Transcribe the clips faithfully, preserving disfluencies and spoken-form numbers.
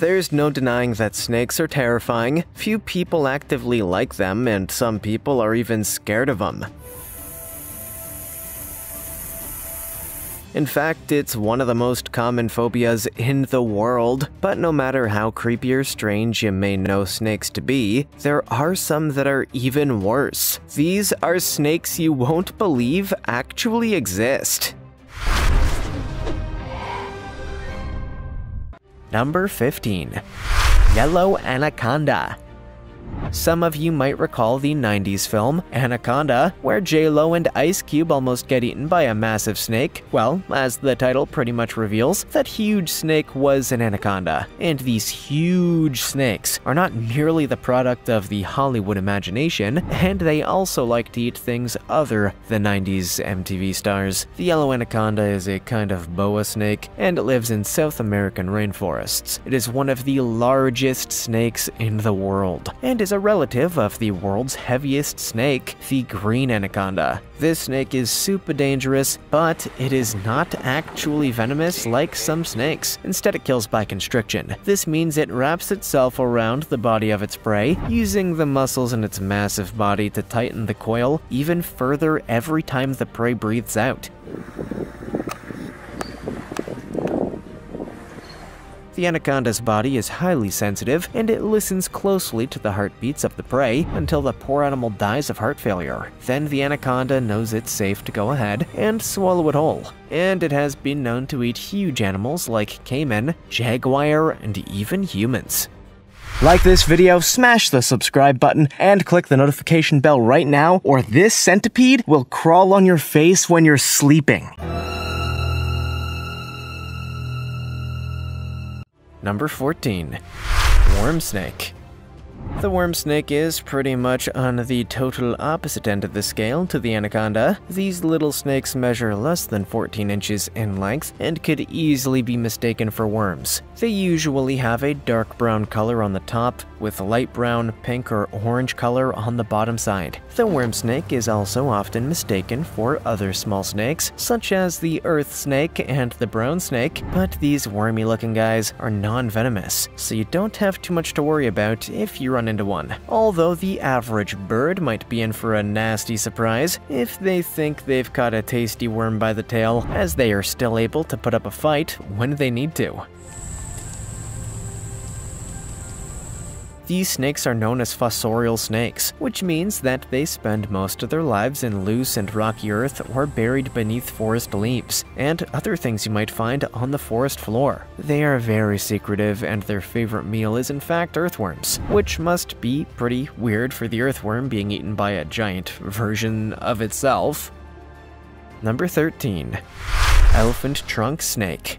There's no denying that snakes are terrifying, few people actively like them, and some people are even scared of them. In fact, it's one of the most common phobias in the world. But no matter how creepy or strange you may know snakes to be, there are some that are even worse. These are snakes you won't believe actually exist. Number fifteen. Yellow Anaconda. Some of you might recall the nineties film, Anaconda, where J.Lo and Ice Cube almost get eaten by a massive snake. Well, as the title pretty much reveals, that huge snake was an anaconda. And these huge snakes are not merely the product of the Hollywood imagination, and they also like to eat things other than nineties M T V stars. The yellow anaconda is a kind of boa snake, and it lives in South American rainforests. It is one of the largest snakes in the world, and is a relative of the world's heaviest snake, the green anaconda. This snake is super dangerous, but it is not actually venomous like some snakes. Instead, it kills by constriction. This means it wraps itself around the body of its prey, using the muscles in its massive body to tighten the coil even further every time the prey breathes out. The anaconda's body is highly sensitive, and it listens closely to the heartbeats of the prey until the poor animal dies of heart failure. Then the anaconda knows it's safe to go ahead and swallow it whole. And it has been known to eat huge animals like caiman, jaguar, and even humans. Like this video, smash the subscribe button, and click the notification bell right now, or this centipede will crawl on your face when you're sleeping. Number fourteen. Worm snake. The worm snake is pretty much on the total opposite end of the scale to the anaconda. These little snakes measure less than fourteen inches in length and could easily be mistaken for worms. They usually have a dark brown color on the top, with light brown, pink, or orange color on the bottom side. The worm snake is also often mistaken for other small snakes, such as the earth snake and the brown snake, but these wormy-looking guys are non-venomous, so you don't have too much to worry about if you run into one. Although the average bird might be in for a nasty surprise if they think they've caught a tasty worm by the tail, as they are still able to put up a fight when they need to. These snakes are known as fossorial snakes, which means that they spend most of their lives in loose and rocky earth or buried beneath forest leaves and other things you might find on the forest floor. They are very secretive, and their favorite meal is in fact earthworms, which must be pretty weird for the earthworm being eaten by a giant version of itself. Number thirteen. Elephant trunk snake.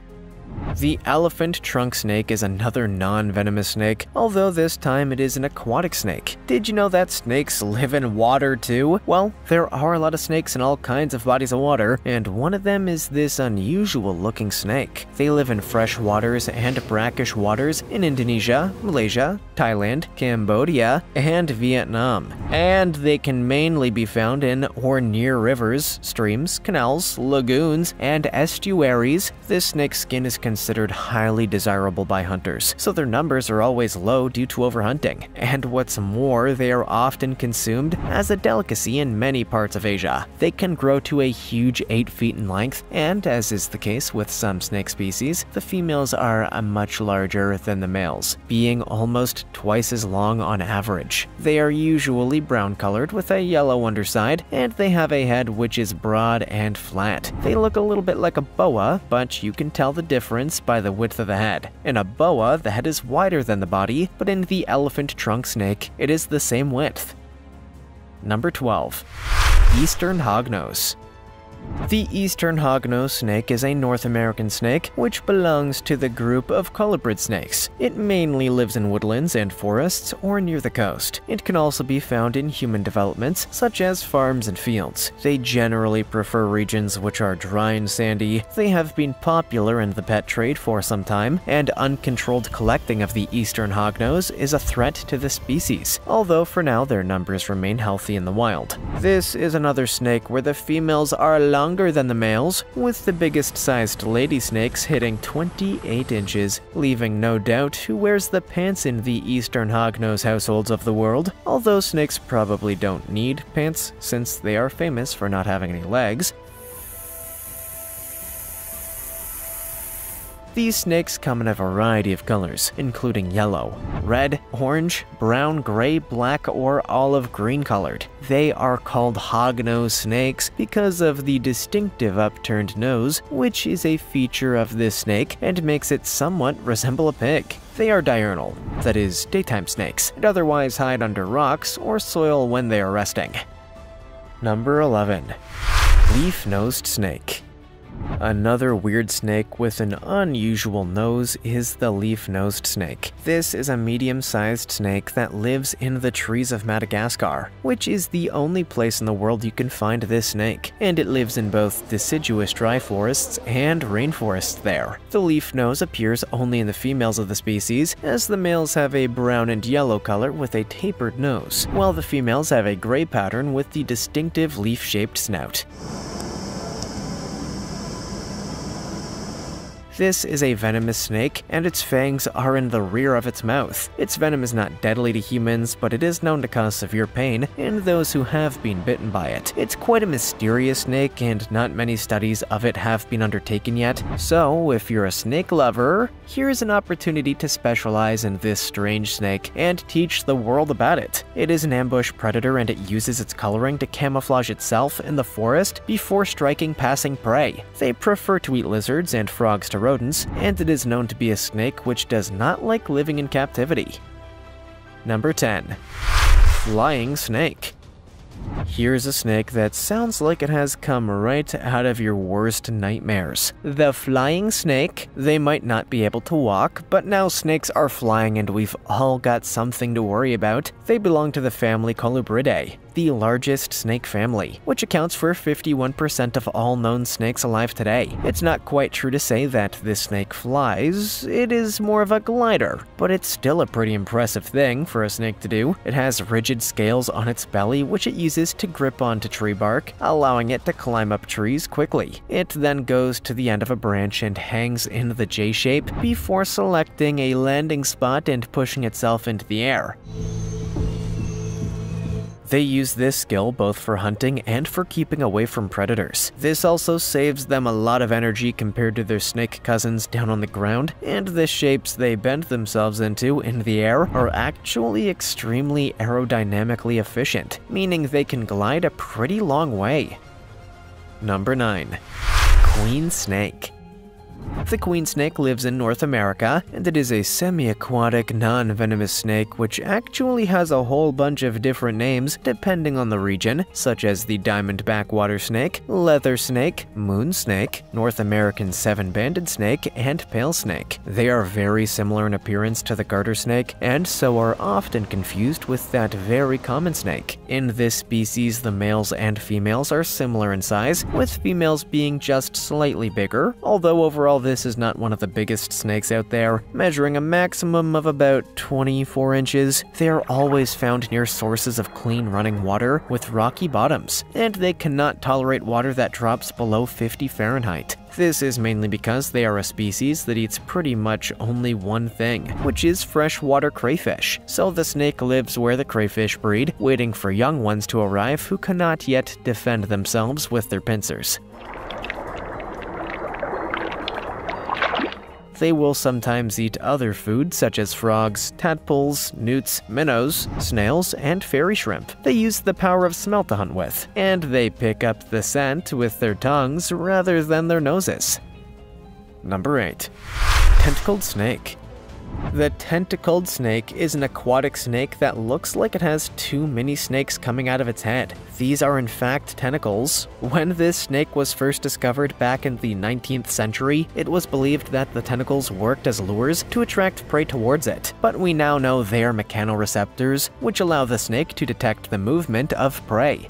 The elephant trunk snake is another non-venomous snake, although this time it is an aquatic snake. Did you know that snakes live in water too? Well, there are a lot of snakes in all kinds of bodies of water, and one of them is this unusual-looking snake. They live in fresh waters and brackish waters in Indonesia, Malaysia, Thailand, Cambodia, and Vietnam. And they can mainly be found in or near rivers, streams, canals, lagoons, and estuaries. This snake's skin is considered highly desirable by hunters, so their numbers are always low due to overhunting. And what's more, they are often consumed as a delicacy in many parts of Asia. They can grow to a huge eight feet in length, and as is the case with some snake species, the females are much larger than the males, being almost twice as long on average. They are usually brown colored with a yellow underside, and they have a head which is broad and flat. They look a little bit like a boa, but you can tell the difference by the width of the head. In a boa, the head is wider than the body, but in the elephant trunk snake, it is the same width. Number twelve. Eastern hognose. The eastern hognose snake is a North American snake which belongs to the group of colubrid snakes. It mainly lives in woodlands and forests or near the coast. It can also be found in human developments such as farms and fields. They generally prefer regions which are dry and sandy. They have been popular in the pet trade for some time, and uncontrolled collecting of the eastern hognose is a threat to the species, although for now their numbers remain healthy in the wild. This is another snake where the females are longer than the males, with the biggest sized lady snakes hitting twenty-eight inches, leaving no doubt who wears the pants in the eastern hognose households of the world, although snakes probably don't need pants since they are famous for not having any legs. These snakes come in a variety of colors, including yellow, red, orange, brown, gray, black, or olive green colored. They are called hognose snakes because of the distinctive upturned nose, which is a feature of this snake and makes it somewhat resemble a pig. They are diurnal, that is, daytime snakes, and otherwise hide under rocks or soil when they are resting. Number eleven. Leaf-nosed snake. Another weird snake with an unusual nose is the leaf-nosed snake. This is a medium-sized snake that lives in the trees of Madagascar, which is the only place in the world you can find this snake, and it lives in both deciduous dry forests and rainforests there. The leaf nose appears only in the females of the species, as the males have a brown and yellow color with a tapered nose, while the females have a gray pattern with the distinctive leaf-shaped snout. This is a venomous snake, and its fangs are in the rear of its mouth. Its venom is not deadly to humans, but it is known to cause severe pain in those who have been bitten by it. It's quite a mysterious snake, and not many studies of it have been undertaken yet. So, if you're a snake lover, here's an opportunity to specialize in this strange snake and teach the world about it. It is an ambush predator, and it uses its coloring to camouflage itself in the forest before striking passing prey. They prefer to eat lizards and frogs to rodents, and it is known to be a snake which does not like living in captivity. Number ten. Flying snake. Here's a snake that sounds like it has come right out of your worst nightmares. The flying snake. They might not be able to walk, but now snakes are flying and we've all got something to worry about. They belong to the family Colubridae, the largest snake family, which accounts for fifty-one percent of all known snakes alive today. It's not quite true to say that this snake flies. It is more of a glider, but it's still a pretty impressive thing for a snake to do. It has rigid scales on its belly, which it uses to grip onto tree bark, allowing it to climb up trees quickly. It then goes to the end of a branch and hangs in the J shape before selecting a landing spot and pushing itself into the air. They use this skill both for hunting and for keeping away from predators. This also saves them a lot of energy compared to their snake cousins down on the ground, and the shapes they bend themselves into in the air are actually extremely aerodynamically efficient, meaning they can glide a pretty long way. Number nine. Queen snake. The queen snake lives in North America, and it is a semi-aquatic, non-venomous snake which actually has a whole bunch of different names depending on the region, such as the diamond backwater snake, leather snake, moon snake, North American seven-banded snake, and pale snake. They are very similar in appearance to the garter snake, and so are often confused with that very common snake. In this species, the males and females are similar in size, with females being just slightly bigger, although overall this is not one of the biggest snakes out there, measuring a maximum of about twenty-four inches. They are always found near sources of clean running water with rocky bottoms, and they cannot tolerate water that drops below fifty Fahrenheit. This is mainly because they are a species that eats pretty much only one thing, which is freshwater crayfish. So the snake lives where the crayfish breed, waiting for young ones to arrive who cannot yet defend themselves with their pincers. They will sometimes eat other food such as frogs, tadpoles, newts, minnows, snails, and fairy shrimp. They use the power of smell to hunt with, and they pick up the scent with their tongues rather than their noses. Number eight. Tentacled snake. The tentacled snake is an aquatic snake that looks like it has two mini snakes coming out of its head. These are in fact tentacles. When this snake was first discovered back in the nineteenth century, it was believed that the tentacles worked as lures to attract prey towards it. But we now know they are mechanoreceptors, which allow the snake to detect the movement of prey.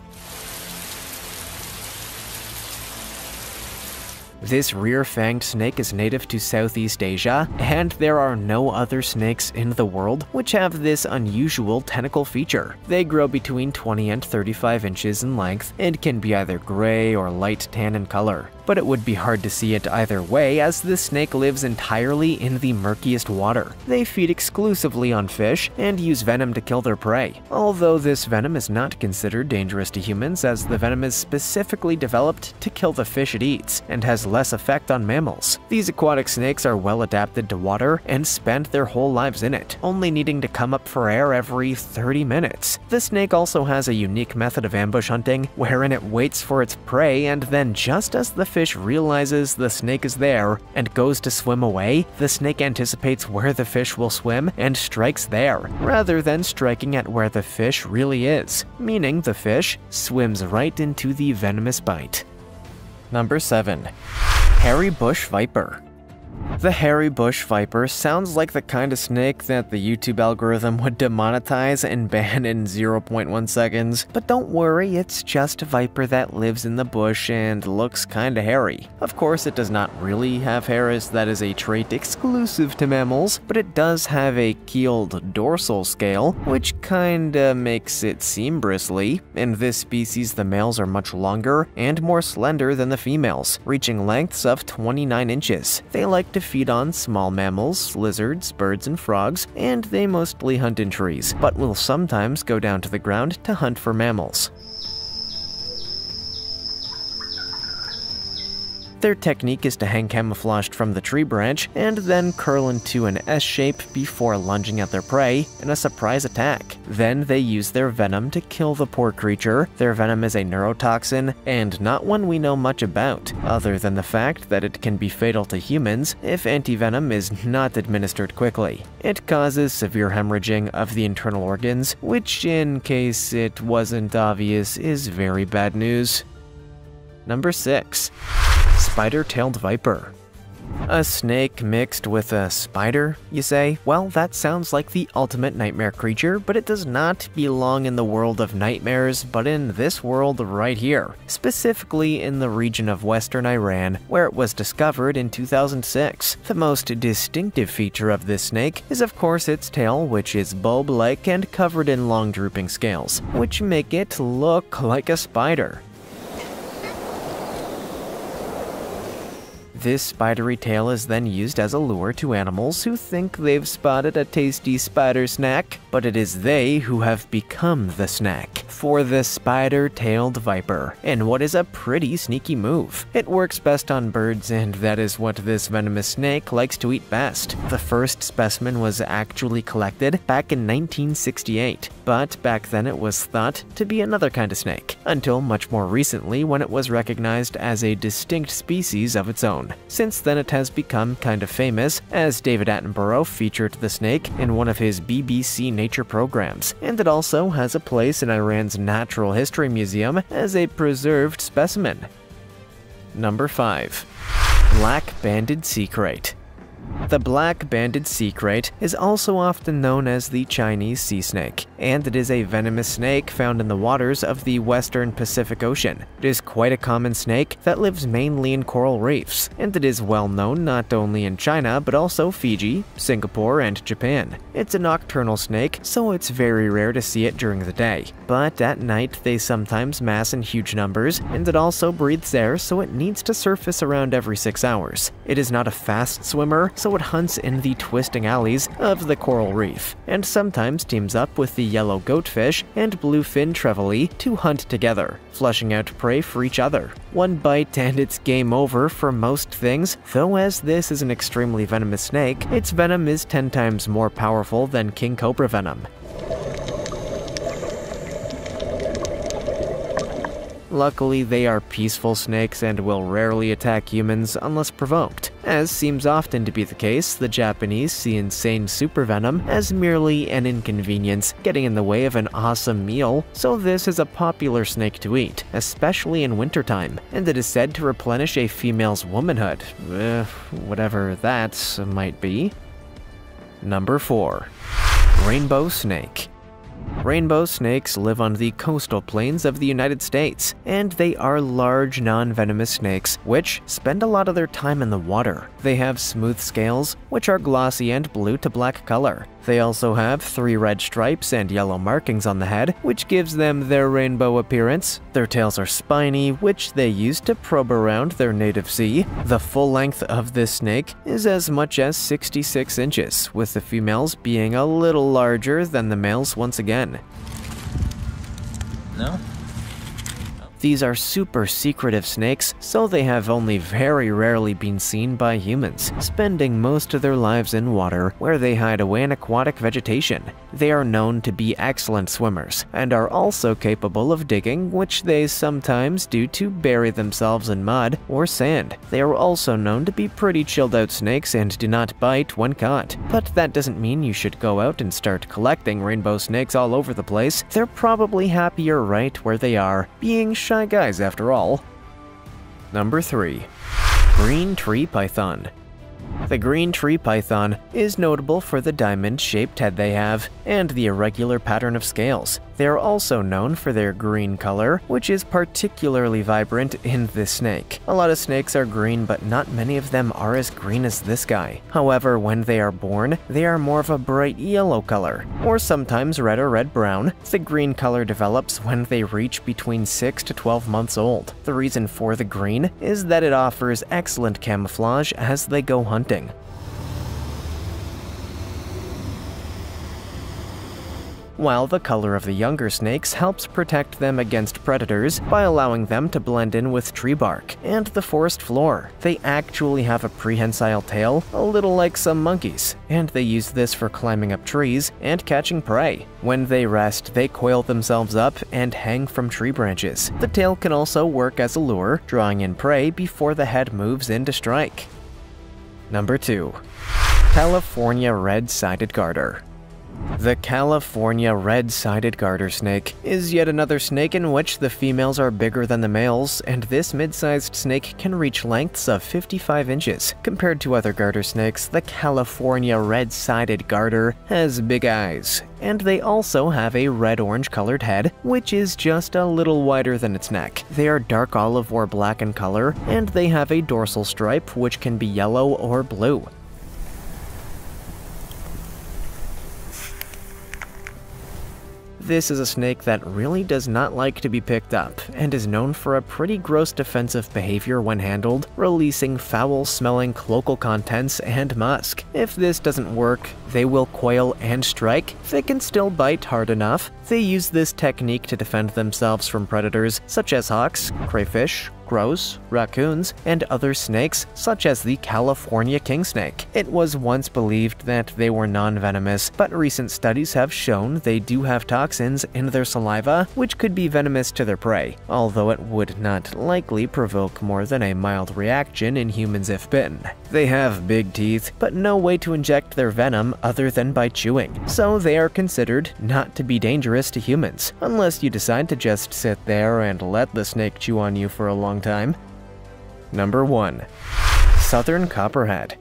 This rear-fanged snake is native to Southeast Asia, and there are no other snakes in the world which have this unusual tentacle feature. They grow between twenty and thirty-five inches in length and can be either gray or light tan in color. But it would be hard to see it either way, as this snake lives entirely in the murkiest water. They feed exclusively on fish and use venom to kill their prey. Although this venom is not considered dangerous to humans, as the venom is specifically developed to kill the fish it eats and has less effect on mammals. These aquatic snakes are well adapted to water and spend their whole lives in it, only needing to come up for air every thirty minutes. The snake also has a unique method of ambush hunting, wherein it waits for its prey, and then just as the fish realizes the snake is there and goes to swim away, the snake anticipates where the fish will swim and strikes there, rather than striking at where the fish really is, meaning the fish swims right into the venomous bite. Number seven. Hairy Bush Viper. The hairy bush viper sounds like the kind of snake that the YouTube algorithm would demonetize and ban in zero point one seconds, but don't worry, it's just a viper that lives in the bush and looks kinda hairy. Of course, it does not really have hair, as that is a trait exclusive to mammals, but it does have a keeled dorsal scale, which kinda makes it seem bristly. In this species, the males are much longer and more slender than the females, reaching lengths of twenty-nine inches. They like to feed on small mammals, lizards, birds, and frogs, and they mostly hunt in trees, but will sometimes go down to the ground to hunt for mammals. Their technique is to hang camouflaged from the tree branch and then curl into an S shape before lunging at their prey in a surprise attack. Then they use their venom to kill the poor creature. Their venom is a neurotoxin, and not one we know much about, other than the fact that it can be fatal to humans if antivenom is not administered quickly. It causes severe hemorrhaging of the internal organs, which, in case it wasn't obvious, is very bad news. Number six. Spider-tailed viper. A snake mixed with a spider, you say? Well, that sounds like the ultimate nightmare creature, but it does not belong in the world of nightmares, but in this world right here, specifically in the region of western Iran, where it was discovered in two thousand six. The most distinctive feature of this snake is, of course, its tail, which is bulb-like and covered in long drooping scales, which make it look like a spider. This spidery tail is then used as a lure to animals who think they've spotted a tasty spider snack, but it is they who have become the snack for the spider-tailed viper, and what is a pretty sneaky move. It works best on birds, and that is what this venomous snake likes to eat best. The first specimen was actually collected back in nineteen sixty-eight, but back then it was thought to be another kind of snake, until much more recently when it was recognized as a distinct species of its own. Since then, it has become kind of famous, as David Attenborough featured the snake in one of his B B C nature programs, and it also has a place in Iran's Natural History Museum as a preserved specimen. Number five. Black-banded sea crate. The black-banded sea crate is also often known as the Chinese sea snake, and it is a venomous snake found in the waters of the western Pacific Ocean. It is quite a common snake that lives mainly in coral reefs, and it is well known not only in China but also Fiji, Singapore, and Japan. It's a nocturnal snake, so it's very rare to see it during the day, but at night they sometimes mass in huge numbers, and it also breathes air, so it needs to surface around every six hours. It is not a fast swimmer, so it hunts in the twisting alleys of the coral reef, and sometimes teams up with the yellow goatfish and bluefin trevally to hunt together, flushing out prey for each other. One bite and it's game over for most things, though as this is an extremely venomous snake, its venom is ten times more powerful than King Cobra venom. Luckily, they are peaceful snakes and will rarely attack humans unless provoked. As seems often to be the case, the Japanese see insane supervenom as merely an inconvenience getting in the way of an awesome meal, so this is a popular snake to eat, especially in wintertime, and it is said to replenish a female's womanhood, uh, whatever that might be. Number four. Rainbow snake. Rainbow snakes live on the coastal plains of the United States, and they are large, non-venomous snakes which spend a lot of their time in the water. They have smooth scales, which are glossy and blue to black color. They also have three red stripes and yellow markings on the head, which gives them their rainbow appearance. Their tails are spiny, which they use to probe around their native sea. The full length of this snake is as much as sixty-six inches, with the females being a little larger than the males once again. No? These are super secretive snakes, so they have only very rarely been seen by humans, spending most of their lives in water where they hide away in aquatic vegetation. They are known to be excellent swimmers and are also capable of digging, which they sometimes do to bury themselves in mud or sand. They are also known to be pretty chilled out snakes and do not bite when caught. But that doesn't mean you should go out and start collecting rainbow snakes all over the place. They're probably happier right where they are, being shy Shy guys after all. Number three. Green tree python. The green tree python is notable for the diamond-shaped head they have and the irregular pattern of scales. They are also known for their green color, which is particularly vibrant in this snake. A lot of snakes are green, but not many of them are as green as this guy. However, when they are born, they are more of a bright yellow color, or sometimes red or red-brown. The green color develops when they reach between six to twelve months old. The reason for the green is that it offers excellent camouflage as they go hunting. While the color of the younger snakes helps protect them against predators by allowing them to blend in with tree bark and the forest floor. They actually have a prehensile tail, a little like some monkeys, and they use this for climbing up trees and catching prey. When they rest, they coil themselves up and hang from tree branches. The tail can also work as a lure, drawing in prey before the head moves in to strike. Number two. California red-sided garter. The California red-sided garter snake is yet another snake in which the females are bigger than the males, and this mid-sized snake can reach lengths of fifty-five inches. Compared to other garter snakes, the California red-sided garter has big eyes, and they also have a red-orange colored head, which is just a little wider than its neck. They are dark olive or black in color, and they have a dorsal stripe which can be yellow or blue. This is a snake that really does not like to be picked up and is known for a pretty gross defensive behavior when handled, releasing foul-smelling cloacal contents and musk. If this doesn't work, they will coil and strike. They can still bite hard enough. They use this technique to defend themselves from predators such as hawks, crayfish, crows, raccoons, and other snakes such as the California king snake. It was once believed that they were non-venomous, but recent studies have shown they do have toxins in their saliva, which could be venomous to their prey, although it would not likely provoke more than a mild reaction in humans if bitten. They have big teeth, but no way to inject their venom other than by chewing, so they are considered not to be dangerous to humans, unless you decide to just sit there and let the snake chew on you for a long time. time. Number one. Southern copperhead.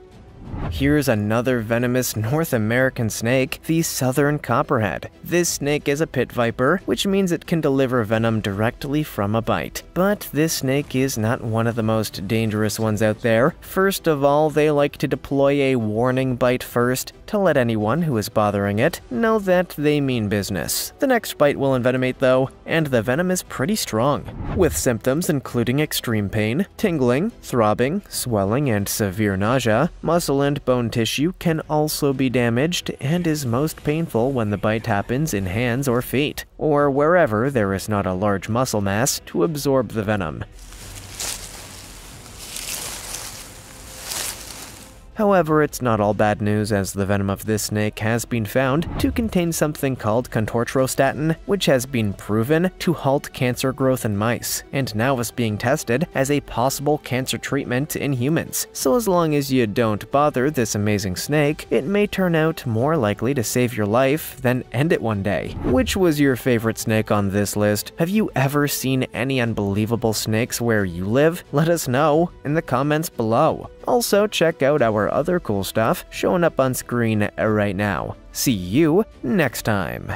Here's another venomous North American snake, the southern copperhead. This snake is a pit viper, which means it can deliver venom directly from a bite. But this snake is not one of the most dangerous ones out there. First of all, they like to deploy a warning bite first to let anyone who is bothering it know that they mean business. The next bite will envenomate though, and the venom is pretty strong, with symptoms including extreme pain, tingling, throbbing, swelling, and severe nausea. Muscle and bone tissue can also be damaged and is most painful when the bite happens in hands or feet, or wherever there is not a large muscle mass to absorb the venom. However, it's not all bad news, as the venom of this snake has been found to contain something called contortrostatin, which has been proven to halt cancer growth in mice, and now is being tested as a possible cancer treatment in humans. So as long as you don't bother this amazing snake, it may turn out more likely to save your life than end it one day. Which was your favorite snake on this list? Have you ever seen any unbelievable snakes where you live? Let us know in the comments below. Also, check out our other cool stuff showing up on screen right now. See you next time.